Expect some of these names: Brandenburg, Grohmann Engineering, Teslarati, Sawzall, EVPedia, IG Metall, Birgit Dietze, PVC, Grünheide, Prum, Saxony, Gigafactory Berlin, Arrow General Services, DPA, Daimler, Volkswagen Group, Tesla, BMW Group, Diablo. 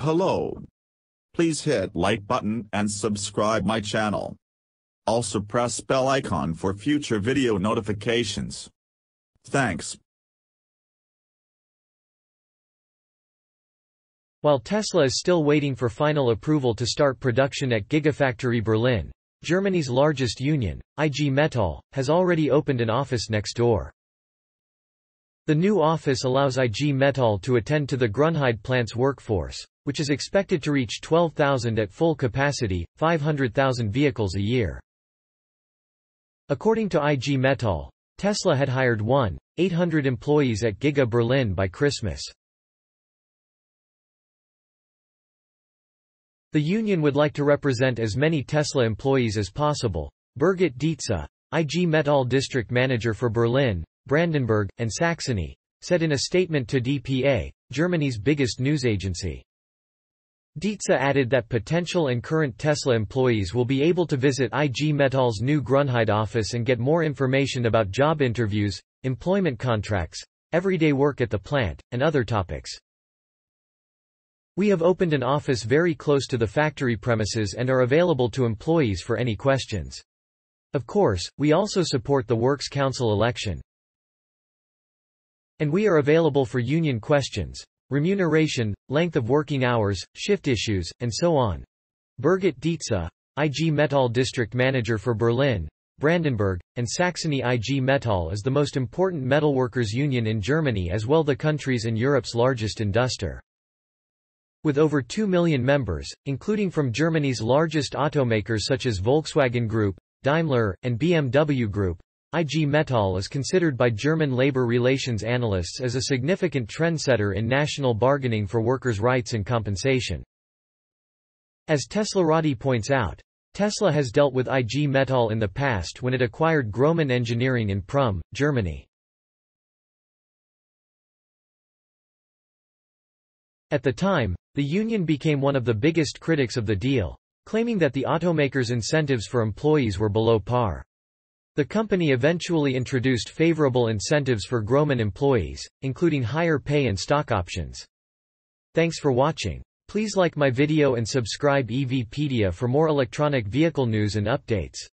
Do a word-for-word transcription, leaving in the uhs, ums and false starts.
Hello. Please hit like button and subscribe my channel. Also press bell icon for future video notifications. Thanks. While Tesla is still waiting for final approval to start production at Gigafactory Berlin, Germany's largest union, I G Metall, has already opened an office next door. The new office allows I G Metall to attend to the Grünheide plant's workforce, which is expected to reach twelve thousand at full capacity, five hundred thousand vehicles a year. According to I G Metall, Tesla had hired one thousand eight hundred employees at Giga Berlin by Christmas. The union would like to represent as many Tesla employees as possible. Birgit Dietze, I G Metall district manager for Berlin, Brandenburg, and Saxony, said in a statement to D P A, Germany's biggest news agency. Dietze added that potential and current Tesla employees will be able to visit I G Metall's new Grünheide office and get more information about job interviews, employment contracts, everyday work at the plant, and other topics. We have opened an office very close to the factory premises and are available to employees for any questions. Of course, we also support the Works Council election. And we are available for union questions, remuneration, length of working hours, shift issues, and so on. Birgit Dietze, I G Metall district manager for Berlin, Brandenburg, and Saxony. I G Metall is the most important metalworkers union in Germany as well the country's and Europe's largest industrial. With over two million members, including from Germany's largest automakers such as Volkswagen Group, Daimler, and B M W Group, I G Metall is considered by German labor relations analysts as a significant trendsetter in national bargaining for workers' rights and compensation. As Teslarati points out, Tesla has dealt with I G Metall in the past when it acquired Grohmann Engineering in Prum, Germany. At the time, the union became one of the biggest critics of the deal, claiming that the automaker's incentives for employees were below par. The company eventually introduced favorable incentives for Grohmann employees, including higher pay and stock options. Thanks for watching. Please like my video and subscribe EVPedia for more electronic vehicle news and updates.